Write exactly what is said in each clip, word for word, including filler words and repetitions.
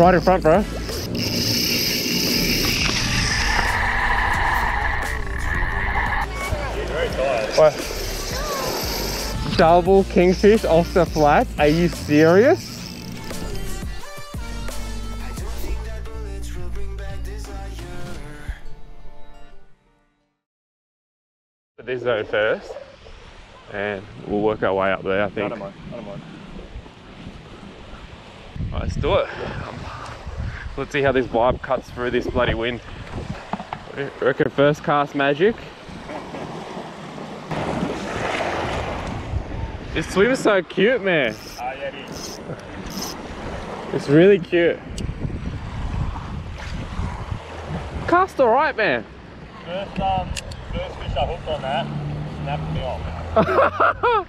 right in front, bro. What? Double kingfish off the flat? Are you serious? This zone first, and we'll work our way up there, I think. I don't mind. I don't mind. Right, let's do it. Um, let's see how this vibe cuts through this bloody wind. Reckon first cast magic. This swim is so cute, man. Ah, yeah, it is. It's really cute. Cast alright, man. First, um, first fish I hooked on that snapped me off. I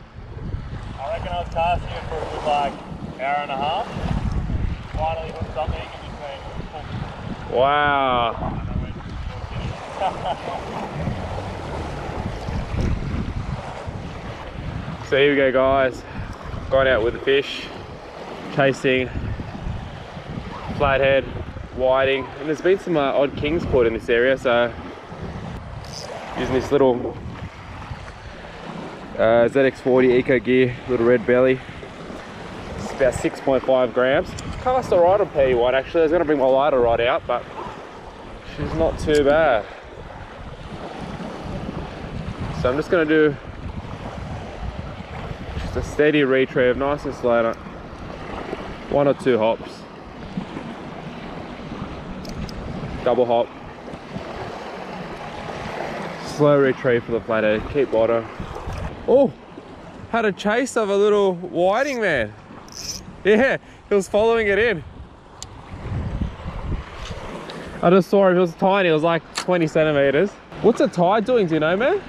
reckon I was casting it for a good like hour and a half. Finally hooked something in between. Wow. So here we go, guys. Got out with the fish, chasing flathead, whiting, and there's been some uh, odd kings caught in this area. So using this little uh, Z X forty Eco Gear, little red belly. It's about six point five grams. Cast alright on P one. Actually, I was going to bring my lighter rod out, but she's not too bad. So I'm just going to do a steady retrieve, nice and slow, one or two hops, double hop, slow retrieve for the flathead, keep water. Oh, had a chase of a little whiting, man. Yeah, he was following it in. I just saw him, he was tiny, it was like twenty centimeters. What's the tide doing, do you know, man? It's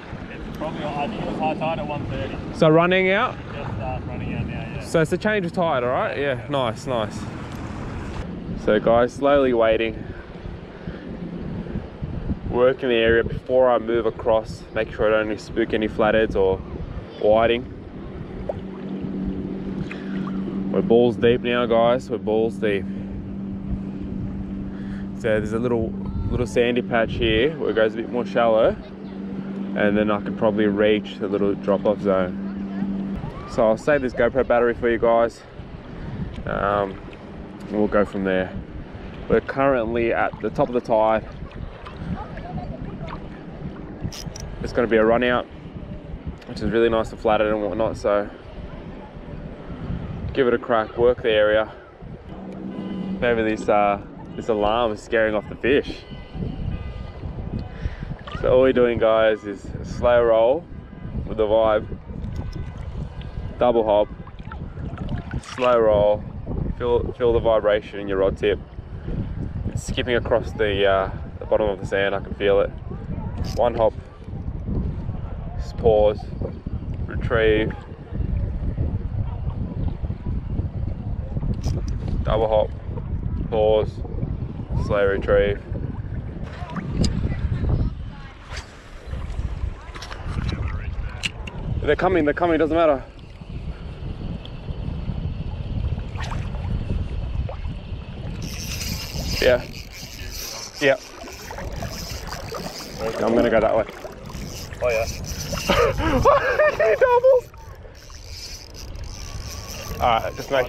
probably, I think it was high tide at one thirty. So running out? So it's a change of tide, all right? Yeah, nice, nice. So guys, slowly waiting. Working the area before I move across. Make sure I don't spook any flatheads or whiting. We're balls deep now, guys. We're balls deep. So there's a little, little sandy patch here where it goes a bit more shallow. And then I could probably reach the little drop-off zone. So I'll save this GoPro battery for you guys. Um, we'll go from there. We're currently at the top of the tide. It's going to be a run out, which is really nice and flatted and whatnot. So give it a crack, work the area. Maybe this uh, this alarm is scaring off the fish. So all we're doing, guys, is slow roll with the vibe. Double hop, slow roll, feel, feel the vibration in your rod tip. It's skipping across the, uh, the bottom of the sand, I can feel it. One hop, just pause, retrieve, double hop, pause, slow retrieve. They're coming, they're coming, doesn't matter. Yeah, yeah. I'm gonna go that way. Oh yeah. Doubles. All right, just make.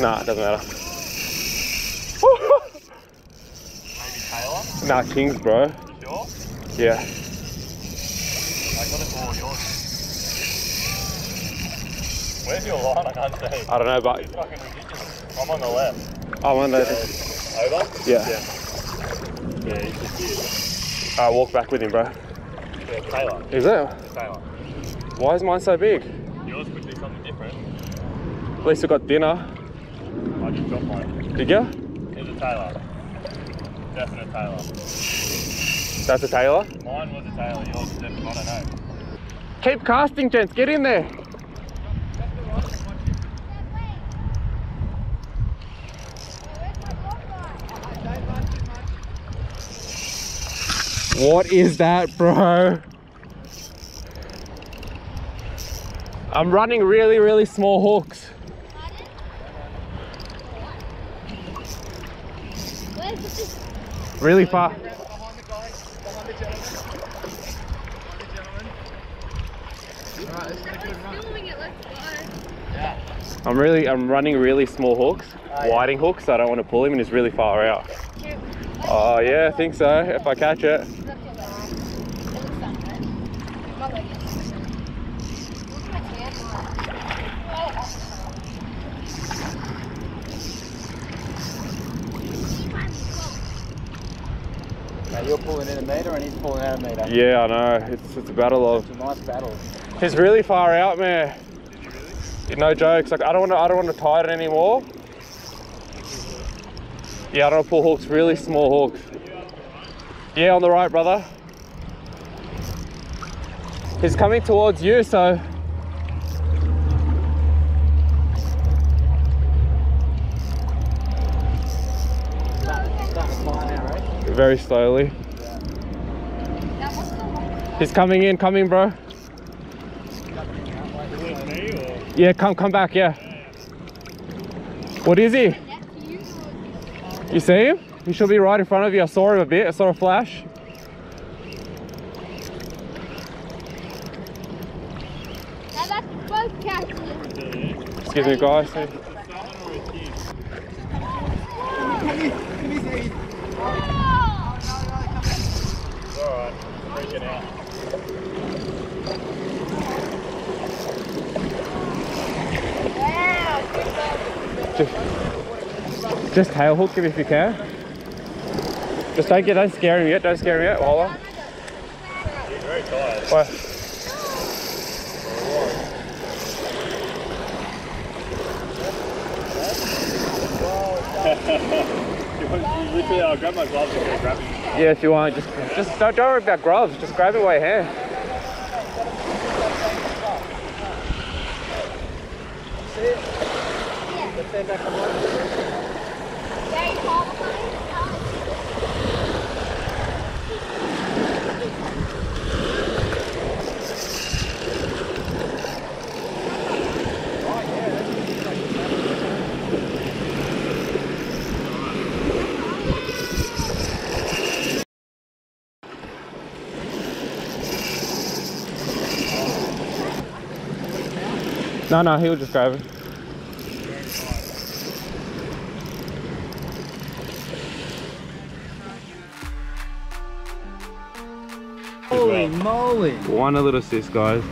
Nah, it doesn't matter. Maybe Taylor. Nah, kings, bro. Sure? Yeah. I got it all yours. Where's your line? I can't see. I don't know, but. It's fucking ridiculous. I'm on the left. I wonder. Over? Yeah. Yeah, yeah, he's just here. Alright, walk back with him, bro. Yeah, Taylor. Is it? It's Taylor. Why is mine so big? Yours could be something different. At least I got dinner. I just got mine. Did you? It's a Taylor. Definite Taylor. That's a Taylor? Mine was a Taylor, yours is definitely, I don't know. Keep casting, gents, get in there. What is that, bro? I'm running really, really small hooks. Really far. Behind the guys, behind the gentleman. Behind the gentleman. Alright, this is a good run. Filming it, let's go. Yeah. I'm really, I'm running really small hooks, oh, whiting yeah. hooks, so I don't want to pull him and he's really far out. Oh yeah, I think so, if I catch it. You're pulling in a metre and he's pulling out a metre. Yeah, I know. It's, it's a battle of... It's a nice battle. He's really far out, man. Did you really? No jokes. Like, I don't want to, I don't want to tie it anymore. Yeah, I don't pull hooks. Really small hooks. Yeah, on the right, brother. He's coming towards you, so... Very slowly. He's coming in, coming, bro. Yeah, come, come back, yeah. What is he? You see him? He should be right in front of you. I saw him a bit. I saw a flash. Excuse me, guys. Get out. Just, just tail hook him if you can. Just don't get, don't scare him yet, don't scare him yet. Hold on. You're very tired. What? Literally, I'll grab my gloves and go grab him. Yeah, if you want, just just don't, don't worry about gloves. Just grab it while you're here. No, no, he'll just grab it. Holy moly! One little assist, guys.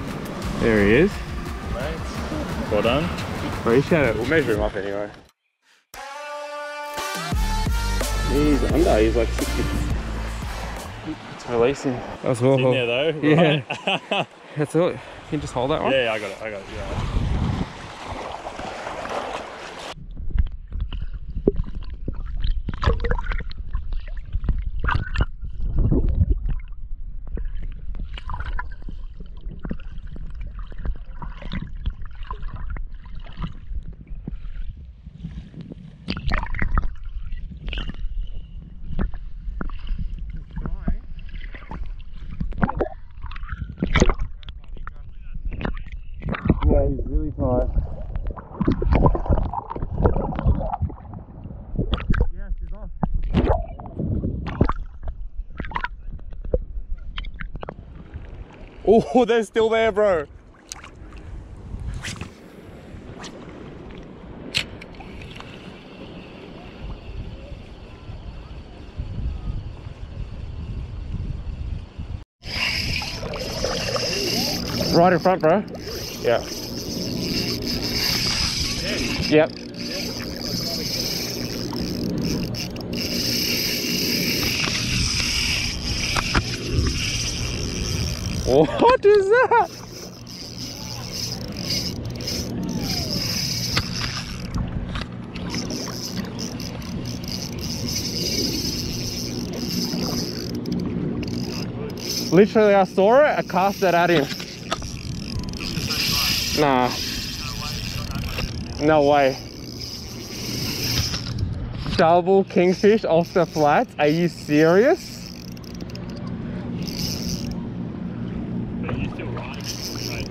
There he is. Well done. Appreciate it. We'll measure him up anyway. He's under, he's like six. Let's release him. That was awful. In there though, right? Yeah. That's it. Can you just hold that one? Yeah, yeah, I got it, I got it, yeah. Oh, they're still there, bro. Right in front, bro. Yeah. Yep. What is that? Literally, I saw it, I cast that at him. Nah. No way. Double kingfish off the flats? Are you serious?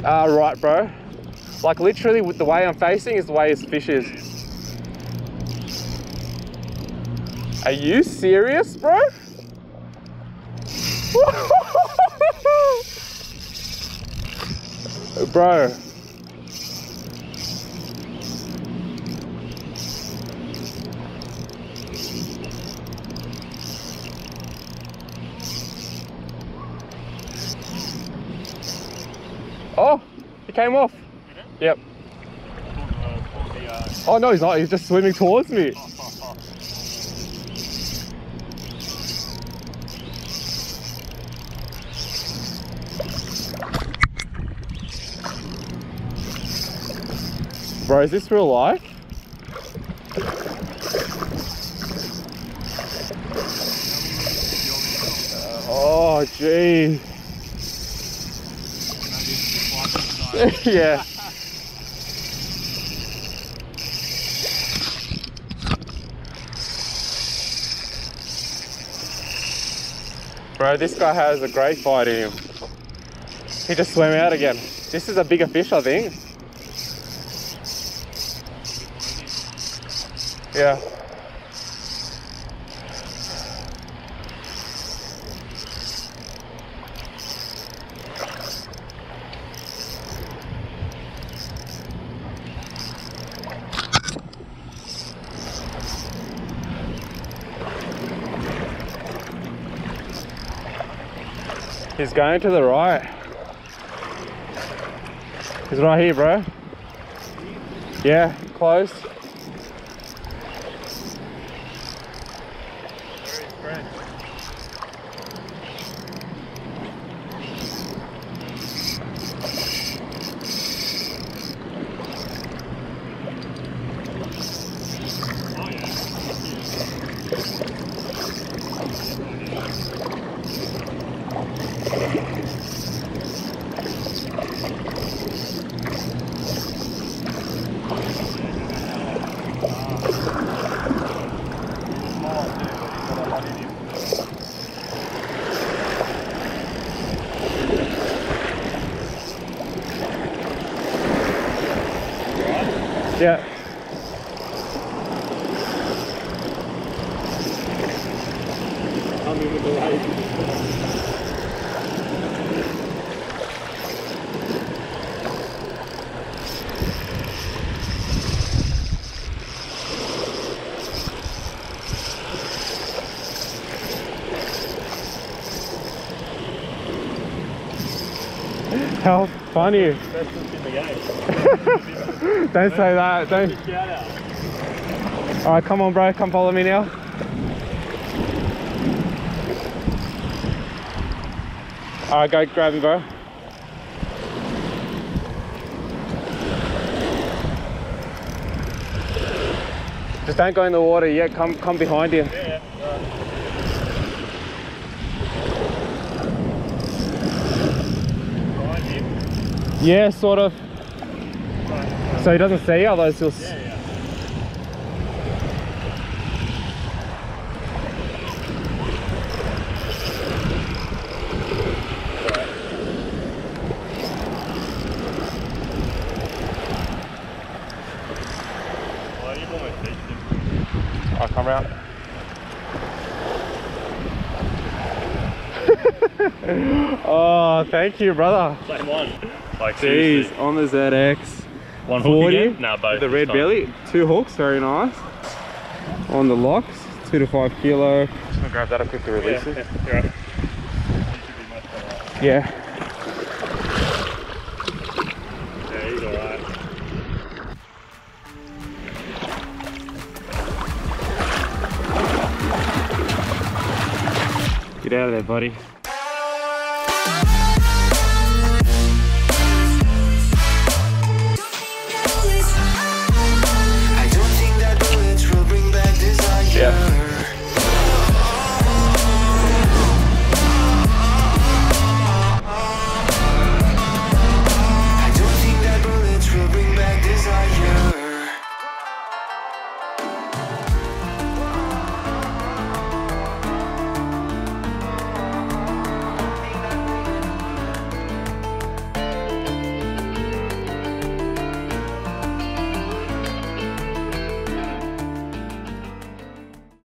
Ah, uh, right, bro. Like, literally, with the way I'm facing is the way his fish is. Are you serious, bro? Bro. Oh, he came off. Mm-hmm. Yep. Oh no, he's not. He's just swimming towards me. Oh, oh, oh. Bro, is this real life? Oh, gee. Yeah. Bro, this guy has a great bite in him. He just swam out again. This is a bigger fish, I think. Yeah. He's going to the right. He's right here, bro. Yeah, close. Yeah. How funny. That's what's in the game. Don't say that. Don't. All right, come on, bro. Come follow me now. All right, go grab him, bro. Just don't go in the water yet. Come, come behind him. Yeah. Yeah, sort of. Right. So he doesn't see you, although he'll... Yeah, yeah. Well, you've almost reached him. I'll come around. Oh, thank you, brother. Same one. Like, jeez, on the Z X one forty, nah, both the red time. Belly, two hooks, very nice. On the locks, two to five kilo. Just gonna grab that up quickly, release yeah, it. Yeah, right. It yeah. Yeah, he's alright. Get out of there, buddy.